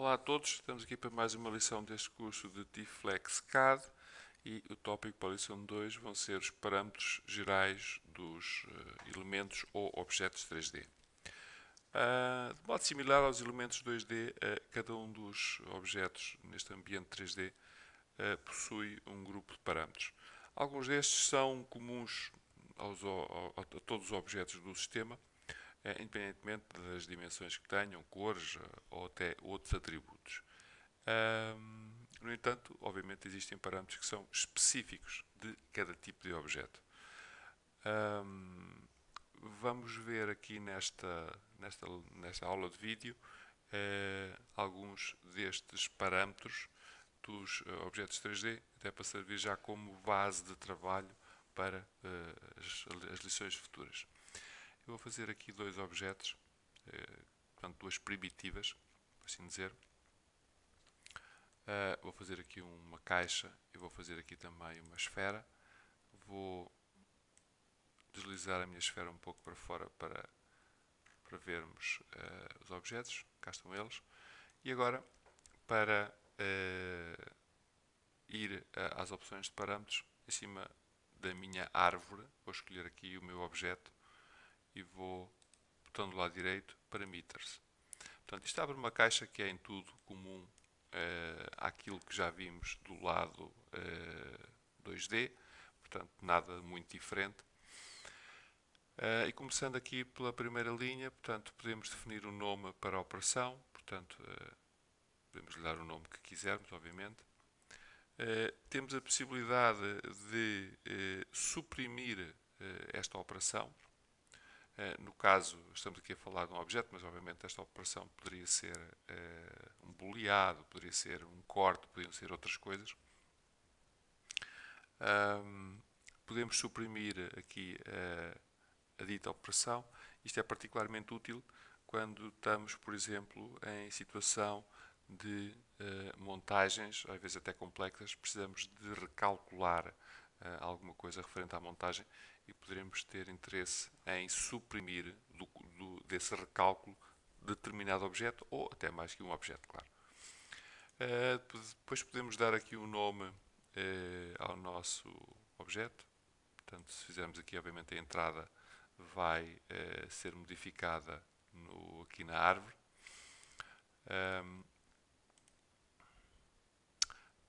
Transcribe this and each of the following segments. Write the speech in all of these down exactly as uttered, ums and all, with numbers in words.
Olá a todos, estamos aqui para mais uma lição deste curso de T-Flex C A D e o tópico para a lição dois vão ser os parâmetros gerais dos uh, elementos ou objetos três D. Uh, de modo similar aos elementos dois D, uh, cada um dos objetos neste ambiente três D uh, possui um grupo de parâmetros. Alguns destes são comuns aos, ao, a todos os objetos do sistema, independentemente das dimensões que tenham, cores ou até outros atributos. Hum, no entanto, obviamente existem parâmetros que são específicos de cada tipo de objeto. Hum, vamos ver aqui nesta, nesta, nesta aula de vídeo eh, alguns destes parâmetros dos uh, objetos três D, até para servir já como base de trabalho para uh, as, as lições futuras. Vou fazer aqui dois objetos, eh, portanto duas primitivas, por assim dizer. Uh, vou fazer aqui uma caixa e vou fazer aqui também uma esfera. Vou deslizar a minha esfera um pouco para fora para, para vermos uh, os objetos. Cá estão eles. E agora, para uh, ir uh, às opções de parâmetros, em cima da minha árvore, vou escolher aqui o meu objeto. E vou, botão do lado direito, Parameters. Portanto, isto abre uma caixa que é em tudo comum eh, àquilo que já vimos do lado eh, dois D, portanto, nada muito diferente. Eh, e começando aqui pela primeira linha, portanto, podemos definir um nome para a operação, portanto, eh, podemos lhe dar o nome que quisermos, obviamente. Eh, temos a possibilidade de eh, suprimir eh, esta operação. No caso, estamos aqui a falar de um objeto, mas obviamente esta operação poderia ser uh, um boleado, poderia ser um corte, poderiam ser outras coisas. Um, podemos suprimir aqui uh, a dita operação. Isto é particularmente útil quando estamos, por exemplo, em situação de uh, montagens, às vezes até complexas, precisamos de recalcular Uh, alguma coisa referente à montagem e poderemos ter interesse em suprimir do, do, desse recálculo determinado objeto, ou até mais que um objeto, claro. Uh, depois podemos dar aqui um nome uh, ao nosso objeto. Portanto, se fizermos aqui, obviamente, a entrada vai uh, ser modificada no, aqui na árvore. Um,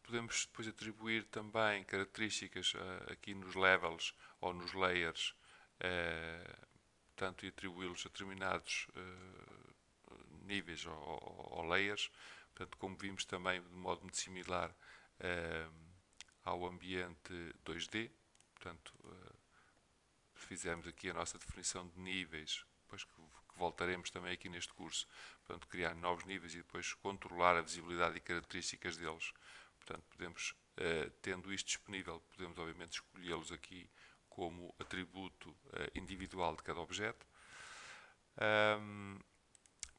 Podemos depois atribuir também características uh, aqui nos levels ou nos layers, uh, portanto, e atribuí-los a determinados uh, níveis ou, ou, ou layers. Portanto, como vimos também de modo muito similar uh, ao ambiente dois D, portanto, uh, fizemos aqui a nossa definição de níveis, depois que, que voltaremos também aqui neste curso, portanto, criar novos níveis e depois controlar a visibilidade e características deles. Portanto, podemos, eh, tendo isto disponível, podemos obviamente escolhê-los aqui como atributo eh, individual de cada objeto. Um,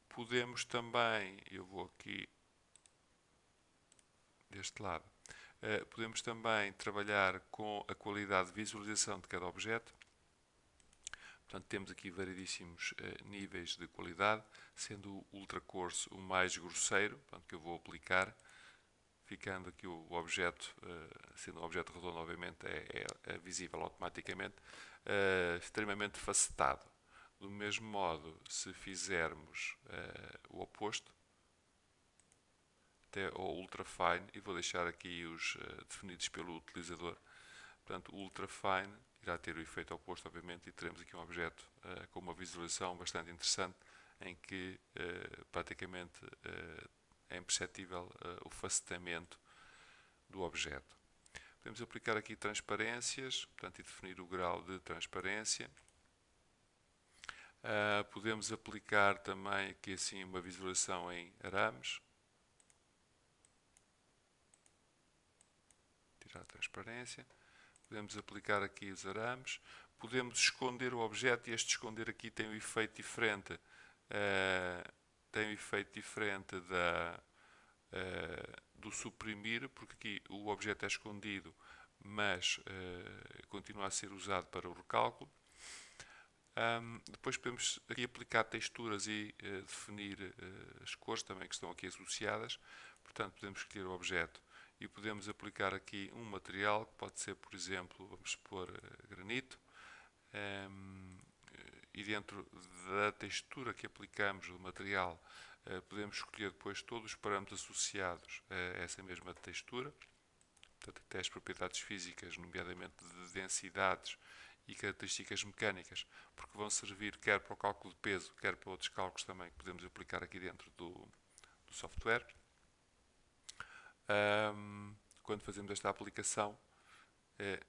podemos também, eu vou aqui deste lado, eh, podemos também trabalhar com a qualidade de visualização de cada objeto. Portanto, temos aqui variedíssimos eh, níveis de qualidade, sendo o ultra coarse o mais grosseiro, portanto, que eu vou aplicar. Ficando aqui o objeto, sendo um objeto redondo, obviamente é, é, é visível automaticamente, é, extremamente facetado. Do mesmo modo, se fizermos é, o oposto, até ao ultra fine, e vou deixar aqui os é, definidos pelo utilizador, portanto, ultra fine irá ter o efeito oposto, obviamente, e teremos aqui um objeto é, com uma visualização bastante interessante, em que é, praticamente é, é imperceptível uh, o facetamento do objeto. Podemos aplicar aqui transparências, portanto, e definir o grau de transparência. Uh, podemos aplicar também aqui assim uma visualização em arames. Tirar a transparência. Podemos aplicar aqui os arames. Podemos esconder o objeto e este esconder aqui tem um efeito diferente. Uh, tem um efeito diferente da, uh, do suprimir, porque aqui o objeto é escondido, mas uh, continua a ser usado para o recálculo. Um, depois podemos aqui aplicar texturas e uh, definir uh, as cores também que estão aqui associadas. Portanto, podemos escolher o objeto e podemos aplicar aqui um material, que pode ser, por exemplo, vamos pôr uh, granito. Um, e dentro da textura que aplicamos do material, uh, podemos escolher depois todos os parâmetros associados a essa mesma textura. Portanto, até as propriedades físicas, nomeadamente de densidades e características mecânicas, porque vão servir quer para o cálculo de peso, quer para outros cálculos também que podemos aplicar aqui dentro do, do software. Um, quando fazemos esta aplicação, é,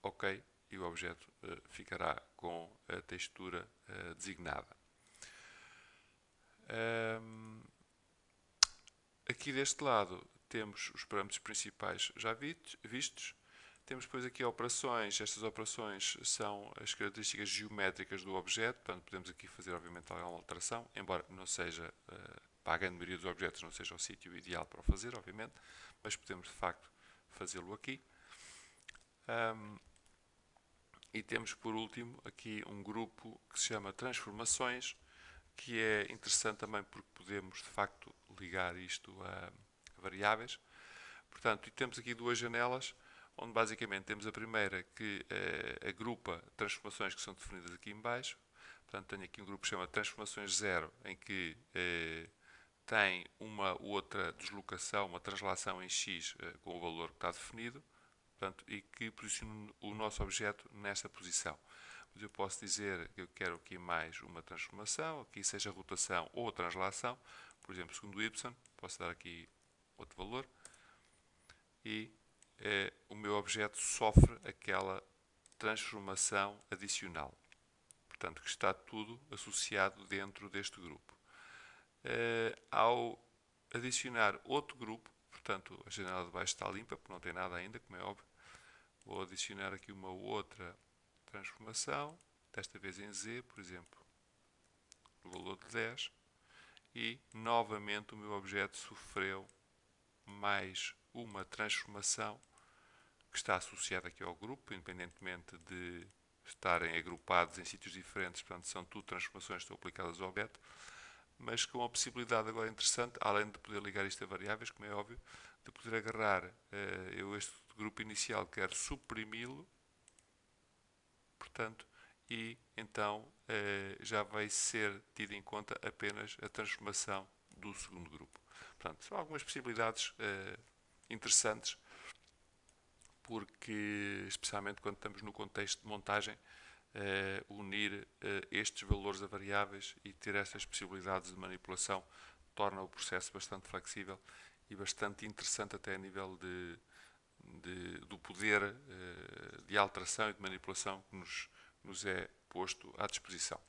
ok, e o objeto é, ficará com a textura é, designada. Um, aqui deste lado temos os parâmetros principais já vistos. Temos depois aqui operações. Estas operações são as características geométricas do objeto, portanto podemos aqui fazer obviamente alguma alteração, embora não seja, para a grande maioria dos objetos não seja o sítio ideal para o fazer, obviamente, mas podemos de facto fazê-lo aqui. Um, e temos por último aqui um grupo que se chama transformações, que é interessante também porque podemos de facto ligar isto a variáveis. Portanto, e temos aqui duas janelas, onde basicamente temos a primeira que eh, agrupa transformações que são definidas aqui em baixo. Portanto, tenho aqui um grupo que se chama transformações zero, em que eh, tem uma outra deslocação, uma translação em X eh, com o valor que está definido, portanto, e que posiciona o nosso objeto nesta posição. Mas eu posso dizer que eu quero aqui mais uma transformação, aqui seja rotação ou translação, por exemplo, segundo Y, posso dar aqui outro valor, e Eh, o meu objeto sofre aquela transformação adicional. Portanto, que está tudo associado dentro deste grupo. Eh, ao adicionar outro grupo, portanto, a janela de baixo está limpa, porque não tem nada ainda, como é óbvio. Vou adicionar aqui uma outra transformação, desta vez em Z, por exemplo, no valor de dez. E, novamente, o meu objeto sofreu mais uma transformação que está associada aqui ao grupo, independentemente de estarem agrupados em sítios diferentes, portanto são tudo transformações que estão aplicadas ao objeto, mas com a possibilidade agora interessante, além de poder ligar isto a variáveis, como é óbvio, de poder agarrar eu este grupo inicial, quero suprimi-lo, portanto, e então já vai ser tida em conta apenas a transformação do segundo grupo. Portanto, são algumas possibilidades interessantes, porque, especialmente quando estamos no contexto de montagem, eh, unir eh, estes valores a variáveis e ter estas possibilidades de manipulação torna o processo bastante flexível e bastante interessante até a nível de, de, do poder eh, de alteração e de manipulação que nos, nos é posto à disposição.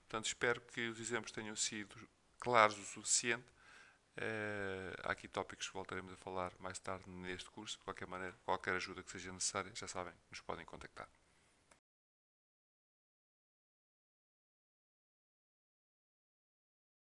Portanto, espero que os exemplos tenham sido claros o suficiente. Uh, há aqui tópicos que voltaremos a falar mais tarde neste curso. De qualquer maneira, qualquer ajuda que seja necessária, já sabem, nos podem contactar.